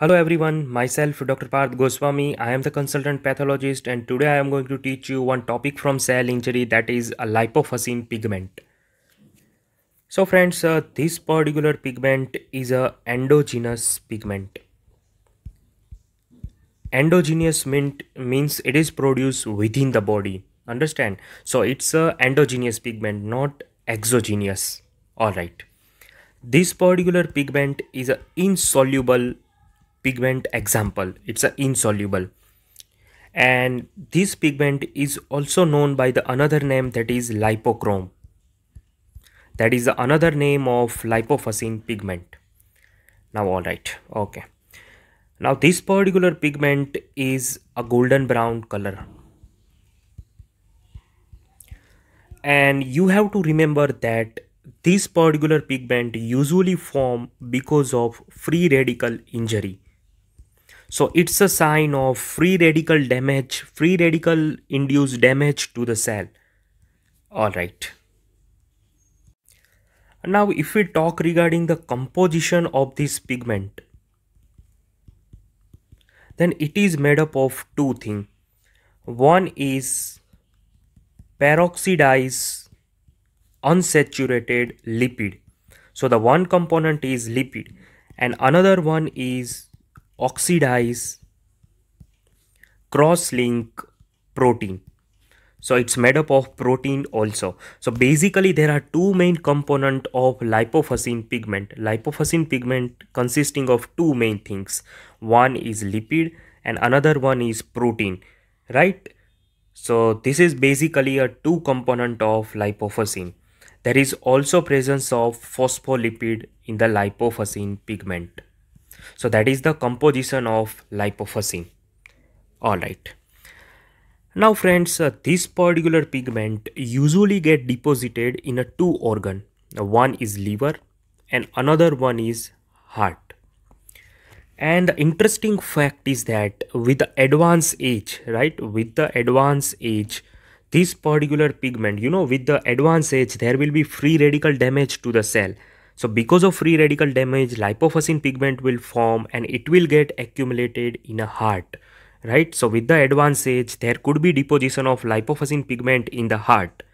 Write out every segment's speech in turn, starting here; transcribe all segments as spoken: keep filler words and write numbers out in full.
Hello everyone, myself Doctor Parth Goswami. I am the consultant pathologist and today I am going to teach you one topic from cell injury, that is a lipofuscin pigment. So friends, uh, this particular pigment is an endogenous pigment. Endogenous mean, means it is produced within the body. Understand? So it's an endogenous pigment, not exogenous. Alright. This particular pigment is an insoluble pigment example. It's a insoluble, and this pigment is also known by the another name, that is lipochrome. That is the another name of lipofuscin pigment. Now alright, okay. Now this particular pigment is a golden brown color, and you have to remember that this particular pigment usually form because of free radical injury. So it's a sign of free radical damage, free radical induced damage to the cell. Alright. Now if we talk regarding the composition of this pigment, then it is made up of two things. One is peroxidized unsaturated lipid. So the one component is lipid, and another one is oxidized cross-link protein. So it's made up of protein also. So basically there are two main component of lipofuscin pigment. Lipofuscin pigment consisting of two main things. One is lipid and another one is protein, right? So this is basically a two component of lipofuscin. There is also presence of phospholipid in the lipofuscin pigment. So that is the composition of lipofuscin. Alright. Now friends, uh, this particular pigment usually get deposited in a two organ. One is liver and another one is heart. And the interesting fact is that with the advanced age, right, with the advanced age, this particular pigment, you know, with the advanced age, there will be free radical damage to the cell. So because of free radical damage, lipofuscin pigment will form and it will get accumulated in a heart, right? So with the advanced age, there could be deposition of lipofuscin pigment in the heart.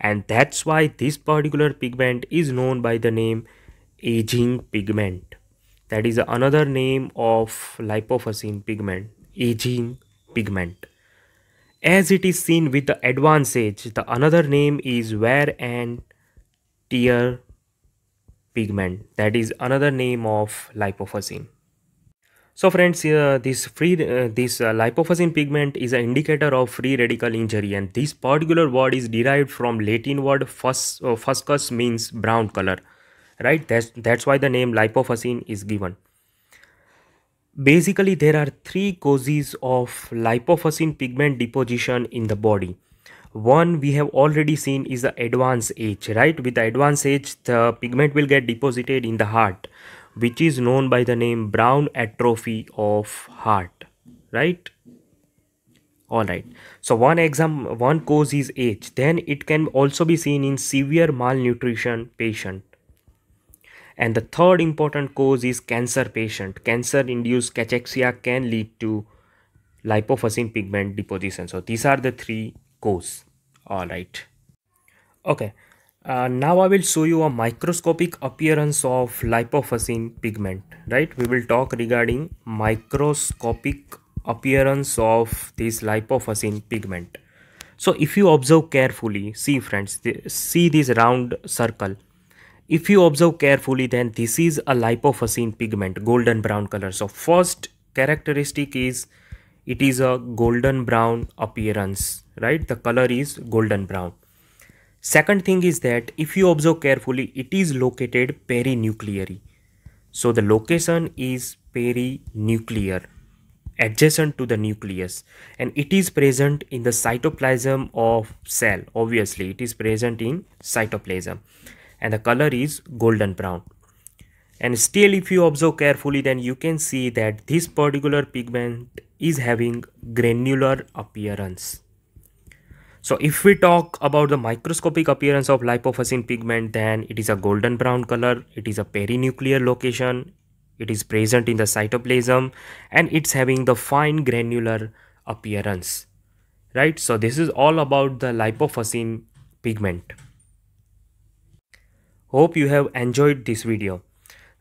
And that's why this particular pigment is known by the name aging pigment. That is another name of lipofuscin pigment, aging pigment. As it is seen with the advanced age, the another name is wear and tear pigment. That is another name of lipofuscin. So friends, uh, this free uh, this uh, lipofuscin pigment is an indicator of free radical injury, and this particular word is derived from Latin word fus uh, fuscus means brown color, right? That's that's why the name lipofuscin is given. Basically, there are three causes of lipofuscin pigment deposition in the body. One we have already seen is the advanced age, right? With the advanced age, the pigment will get deposited in the heart, which is known by the name brown atrophy of heart, right? Alright. So one exam, one cause is age. Then it can also be seen in severe malnutrition patient. And the third important cause is cancer patient. Cancer-induced cachexia can lead to lipofuscin pigment deposition. So these are the three causes. All right. Okay. Uh, now I will show you a microscopic appearance of lipofuscin pigment. Right. We will talk regarding microscopic appearance of this lipofuscin pigment. So if you observe carefully, see friends, th- see this round circle. If you observe carefully, then this is a lipofuscin pigment, golden brown color. So first characteristic is it is a golden brown appearance, right? The color is golden brown. Second thing is that if you observe carefully, it is located perinuclearly. So the location is perinuclear, adjacent to the nucleus, and it is present in the cytoplasm of cell. Obviously, it is present in cytoplasm. And the color is golden brown. And still, if you observe carefully, then you can see that this particular pigment is having granular appearance. So if we talk about the microscopic appearance of lipofuscin pigment, then it is a golden brown color, it is a perinuclear location, It is present in the cytoplasm and it's having the fine granular appearance, right? So this is all about the lipofuscin pigment. Hope you have enjoyed this video.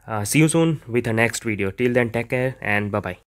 Uh, see you soon with the next video. Till then, take care and bye bye.